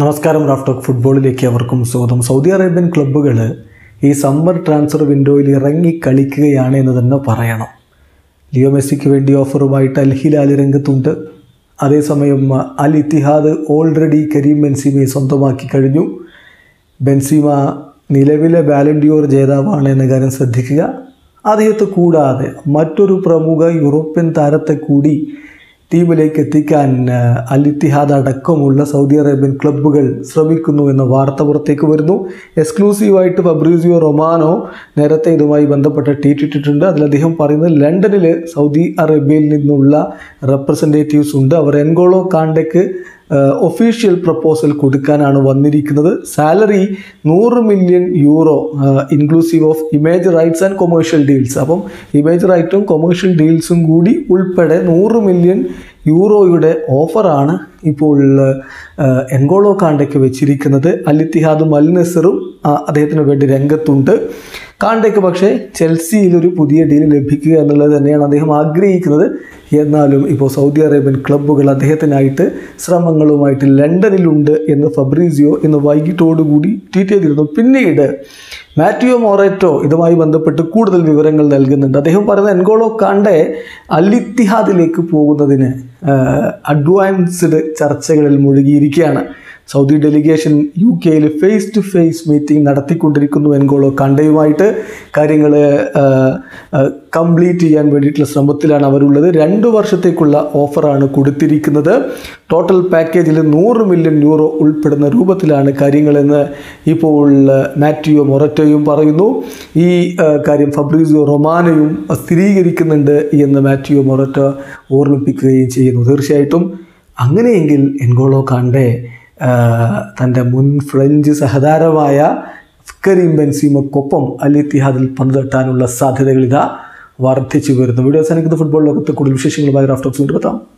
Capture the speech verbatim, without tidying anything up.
നമസ്കാരം Raf talk ഫുട്ബോളിലേക്ക് അവർക്കും സ്വാഗതം. സൗദി അറേബ്യൻ ക്ലബ്ബുകൾ ഈ സമ്മർ ട്രാൻസ്ഫർ വിൻഡോയിൽ ഇറങ്ങി കളിക്കുകയാണ് എന്ന് തന്നെ പറയണം. ലിയോ മെസ്സിക്ക് വേണ്ടി ഓഫറുമായിട്ട് അൽ ഹിലാൽ രംഗത്തുണ്ട്. അതേസമയം അൽ ഇത്തിഹാദ് ഓൾറെഡി കരീം ബെൻസിമയെ സ്വന്തമാക്കി കഴിഞ്ഞു. ബെൻസിമ നിലവിലെ ബാലൻഡിയോർ ജേതാവാണ് എന്ന കാര്യം ശ്രദ്ധിക്കുക. അദ്ദേഹത്തെ കൂടാതെ മറ്റൊരു പ്രമുഖ യൂറോപ്യൻ താരത്തെ കൂടി ടീമിലേക്ക് എത്തിക്കാൻ അൽ ഇത്തിഹാദ് അടക്കമുള്ള സൗദി അറേബ്യൻ ക്ലബ്ബുകൾ ശ്രമിക്കുന്നു എന്ന വാർത്ത പുറത്തേക്ക് വരുന്നു. എക്സ്ക്ലൂസീവായിട്ട് ഫബ്രീസിയോ റൊമാനോ നേരത്തെ ഇതുമായി ബന്ധപ്പെട്ട ട്വീറ്റ് ഇട്ടിട്ടുണ്ട്. അതിൽ അദ്ദേഹം പറയുന്നത് ലണ്ടനിൽ സൗദി അറേബ്യയിൽ നിന്നുള്ള റെപ്രസെൻറ്റേറ്റീവ്സ് ഉണ്ട്. അവർ എൻഗോളോ കാണ്ടേക്ക് ഒഫീഷ്യൽ പ്രപ്പോസൽ കൊടുക്കാനാണ് വന്നിരിക്കുന്നത്. സാലറി നൂറ് million euro inclusive of image rights and commercial deals. അപ്പം ഇമേജ് റൈറ്റും കൊമേഴ്ഷ്യൽ ഡീൽസും കൂടി ഉൾപ്പെടെ നൂറ് മില്യൺ യൂറോയുടെ ഓഫറാണ് ഇപ്പോൾ എൻഗോളോ കാണ്ടേക്ക് വെച്ചിരിക്കുന്നത്. അൽ ഇത്തിഹാദും അൽ നസറും അദ്ദേഹത്തിന് വേണ്ടി രംഗത്തുണ്ട്. കാണ്ടേക്ക് പക്ഷേ ചെൽസിയിലൊരു പുതിയ ഡീൽ ലഭിക്കുക എന്നുള്ളത് തന്നെയാണ് അദ്ദേഹം ആഗ്രഹിക്കുന്നത്. എന്നാലും ഇപ്പോൾ സൗദി അറേബ്യൻ ക്ലബ്ബുകൾ അദ്ദേഹത്തിനായിട്ട് ശ്രമങ്ങളുമായിട്ട് ലണ്ടനിലുണ്ട് എന്ന് ഫബ്രീസിയോ ഇന്ന് വൈകിട്ടോടുകൂടി ട്വീറ്റ് ചെയ്തിരുന്നു. പിന്നീട് മാത്യോ മൊറേറ്റോ ഇതുമായി ബന്ധപ്പെട്ട് കൂടുതൽ വിവരങ്ങൾ നൽകുന്നുണ്ട്. അദ്ദേഹം പറയുന്നത് എൻഗോളോ കാണ്ടെ അൽ ഇത്തിഹാദിലേക്ക് പോകുന്നതിന് അഡ്വാൻസ്ഡ് ചർച്ചകളിൽ മുഴുകിയിരിക്കുകയാണ്. സൗദി ഡെലിഗേഷൻ യു കെയിൽ ഫേസ് ടു ഫേസ് മീറ്റിംഗ് നടത്തിക്കൊണ്ടിരിക്കുന്നു. എൻഗോളോ കാണ്ടയുമായിട്ട് കാര്യങ്ങൾ കംപ്ലീറ്റ് ചെയ്യാൻ വേണ്ടിയിട്ടുള്ള ശ്രമത്തിലാണ് അവരുള്ളത്. രണ്ട് വർഷത്തേക്കുള്ള ഓഫറാണ് കൊടുത്തിരിക്കുന്നത്. ടോട്ടൽ പാക്കേജിൽ നൂറ് മില്യൺ യൂറോ ഉൾപ്പെടുന്ന രൂപത്തിലാണ് കാര്യങ്ങളെന്ന് ഇപ്പോൾ മാത്യോ മൊററ്റോയും പറയുന്നു. ഈ കാര്യം ഫബ്രീസിയോ റൊമാനോയും സ്ഥിരീകരിക്കുന്നുണ്ട് എന്ന് മാത്യോ മൊററ്റോ ഓർമ്മിപ്പിക്കുകയും ചെയ്യുന്നു. തീർച്ചയായിട്ടും അങ്ങനെയെങ്കിൽ എൻഗോളോ കാണ്ടെ തൻ്റെ മുൻ ഫ്രഞ്ച് സഹതാരമായ കരീം ബെൻസിമയ്ക്കൊപ്പം അൽ ഇത്തിഹാദിൽ പങ്കുതട്ടാനുള്ള സാധ്യതകളിതാ വർദ്ധിച്ചു വരുന്നു. വീഡിയോ അവസാനിക്കുന്ന ഫുട്ബോൾ ലോകത്ത് കൂടുതൽ വിശേഷങ്ങളുമായി റാഫ് ടോക്സ് വീണ്ടും എത്താം.